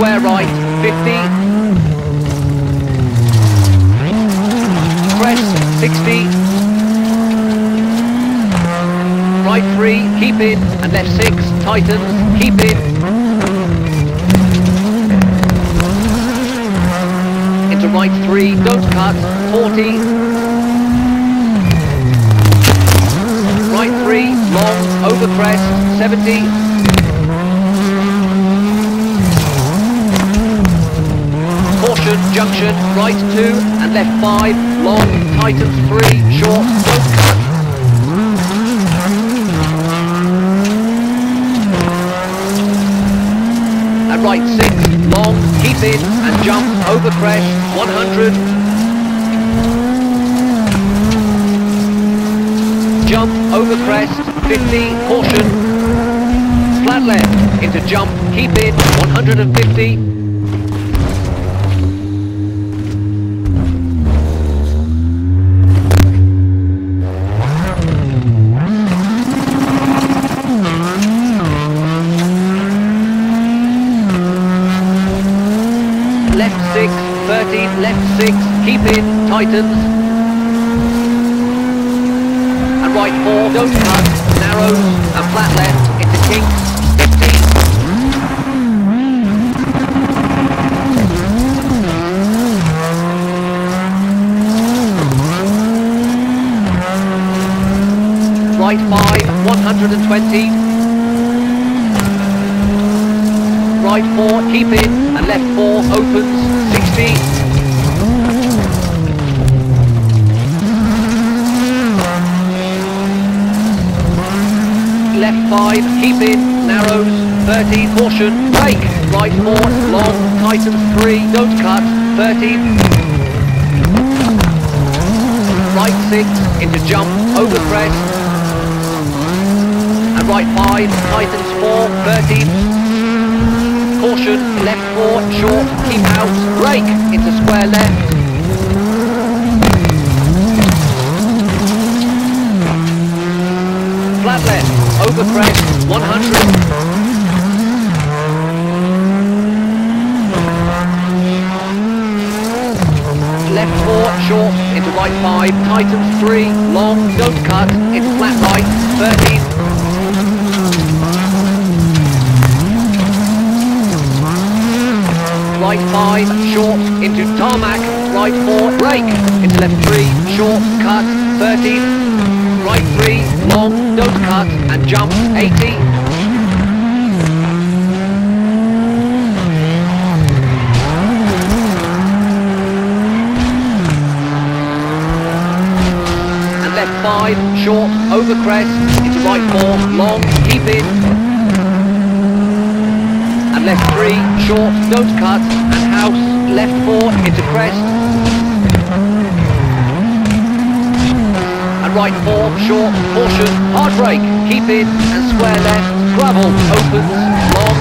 square right, 50. Crest, 60. Right 3, keep in, and left 6, tightens, keep in. Into right 3, don't cut, 40. Right 3, long, over crest, 70. Junction, right 2 and left 5, long, tightens 3, short, don't cut. And right 6, long, keep in and jump, over crest, 100. Jump, over crest, 50, caution. Flat left, into jump, keep in, 150. Left 6, 13, left 6, keep in, tightens. And right 4, don't cut, narrows, and flat left, into kinks, 15. Right 5, 120. Right 4, keep in, and left 4, opens, 60. Left 5, keep in, narrows, 30, caution, brake. Right 4, long, tightens 3, don't cut, 30. Right 6, into jump, over crest. And right 5, tightens 4, 30. Caution, left 4, short, keep out, brake, into square left. Flat left, over crest, 100. Left 4, short, into right 5, tightens 3, long, don't cut, into flat right, 30. Right 5, short, into tarmac, right 4, brake, into left 3, short, cut, 30, right 3, long, don't cut, and jump, 80. And left 5, short, over crest, into right 4, long, keep in. Left 3, short, don't cut, and house, left 4, into crest. And right 4, short, caution, hard brake, keep in, and square left, gravel, opens, long.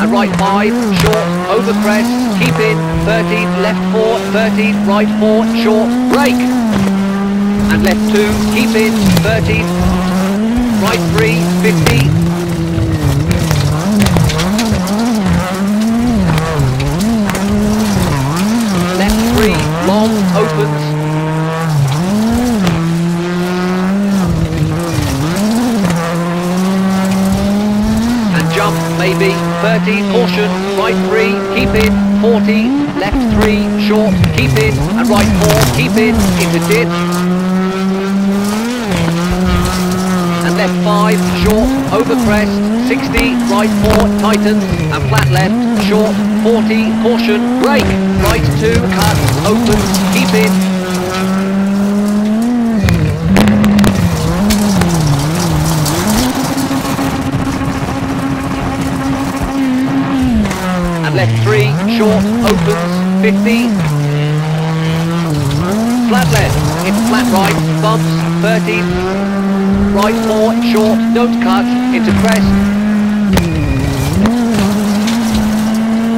And right 5, short, over crest, keep in, 30, left 4, 30, right 4, short, brake. And left 2, keep in, 30. Right 3, 50. Left 3, long, opens. And jump, maybe, 30, caution. Right 3, keep in, 40. Left 3, short, keep in. And right 4, keep in, into ditch. Left 5, short, over crest, 60, right 4, tightens, and flat left, short, 40, caution, brake, right 2, cut, open, keep in. And left 3, short, opens, 50. Flat left, into flat right, bumps, 30. Right 4, short, don't cut, into crest.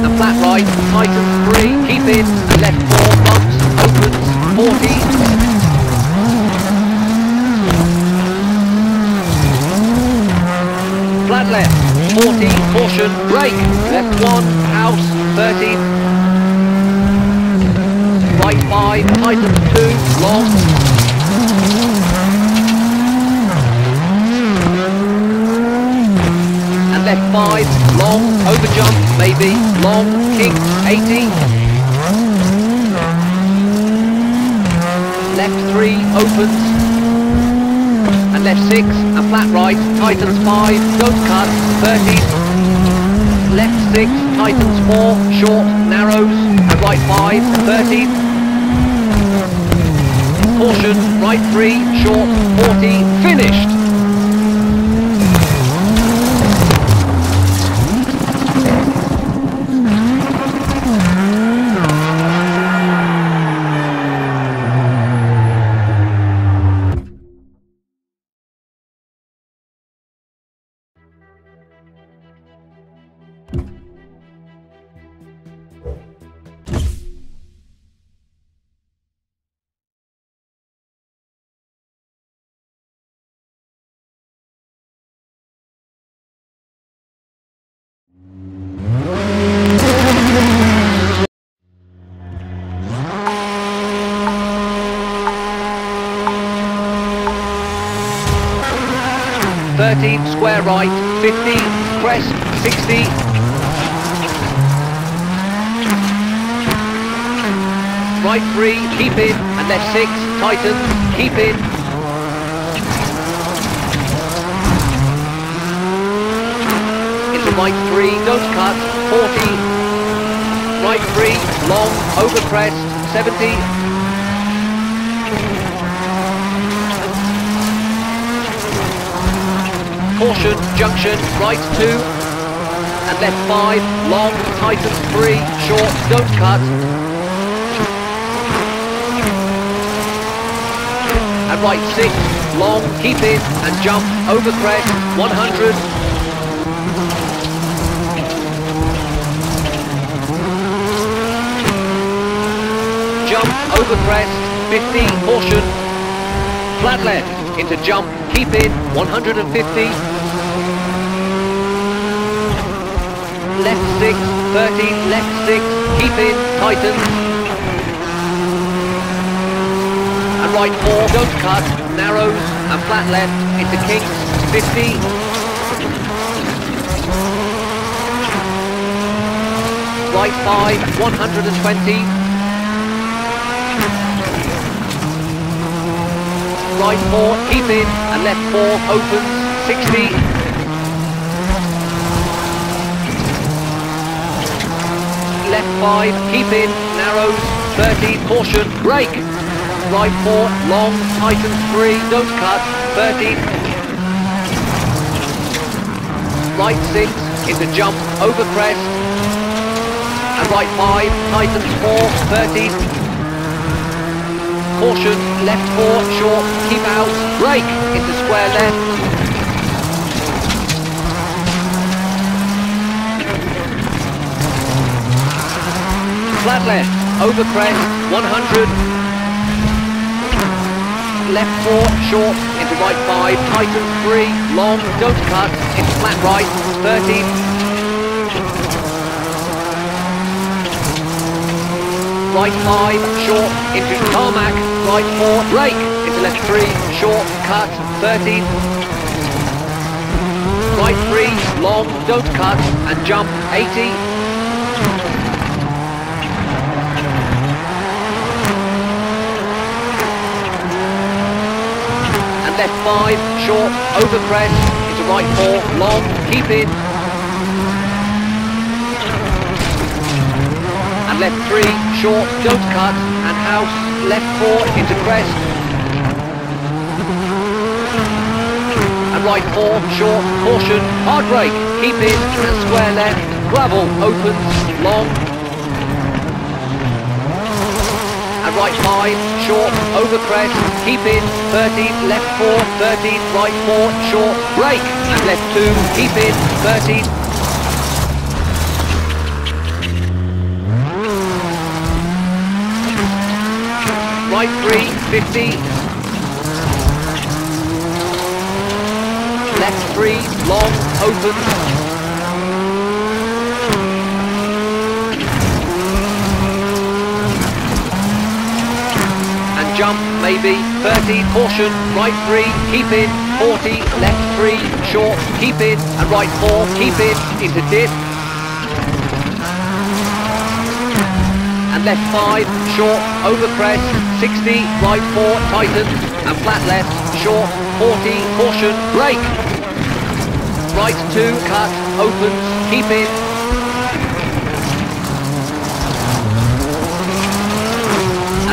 And flat right, tightens 3, keep in, and left 4, bumps, opens, 40. 40, caution, brake, left 1, house, 30, right 5, Titan 2, long, and left 5, long, over jump, maybe, long, king, 80, left 3, opens, and left 6, and flat right, Titans 5, don't cut, 30, left 6, Titans 4, short, narrows, and right 5, 30, caution, right 3, short, 40, finished! Square right, 50, press, 60. Right 3, keep in, and left 6, tighten, keep in. Into right 3, don't cut, 40. Right 3, long, over press, 70. Caution, junction, right 2, and left 5, long, tighten 3, short, don't cut. And right 6, long, keep in, and jump, over crest, 100. Jump, over crest, 50, caution, flat left. Into jump, keep in, 150. Left 6, 30, left 6, keep in, tighten. And right 4, don't cut, narrows, and flat left, into king, 50. Right 5, 120. Right 4, keep in, and left 4, opens, 60. Left 5, keep in, narrows, 30, caution, brake. Right 4, long, tighten 3, don't cut, 30. Right 6, into jump, over crest. And right 5, tighten 4, 30. Caution, left 4, short, keep out, brake, into square left. Flat left, over crest, 100. Left 4, short, into right 5, tighten 3, long, don't cut, into flat right, 30. Right 5, short, into tarmac, right 4, brake, into left 3, short, cut, 30. Right 3, long, don't cut, and jump, 80. And left 5, short, over press, into right 4, long, keep in. Left 3, short, don't cut, and house, left 4, into crest. And right 4, short, caution, hard brake, keep in, and square left, gravel, opens, long. And right 5, short, over crest, keep in, 30, left 4, 30, right 4, short, brake, and left 2, keep in, 30. Right 3, 50. Left 3, long, open. jump, maybe, 30, caution, right 3, keep in, 40, left 3, short, keep in, and right 4, keep in, into dip, and left 5, short, over crest, 60, right 4, tighten, and flat left, short, 40, caution, brake, right 2, cut, opens, keep in,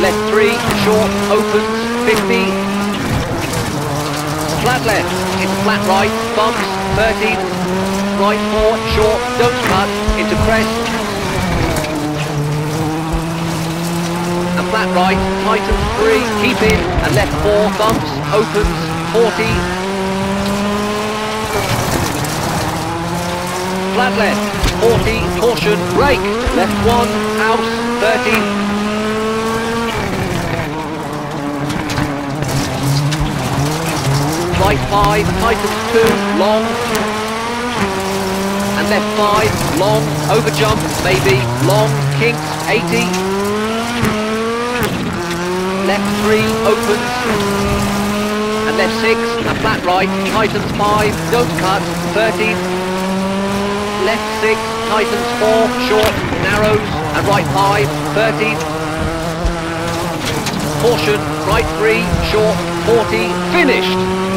left 3, short, opens, 50, flat left, into flat right, bumps, 30, right 4, short, don't cut, into crest, and flat right, tighten 3, keep in, and left 4, bumps, opens, 40, flat left, 40, caution, brake, left 1, house, 30, right 5, tighten 2, long, and left 5, long, over jump, maybe, long, kinks, 80, left 3, opens, and left 6, and flat right, tightens 5, don't cut, 30, left 6, tightens 4, short, narrows, and right 5, 30, caution, right 3, short, 40, finished!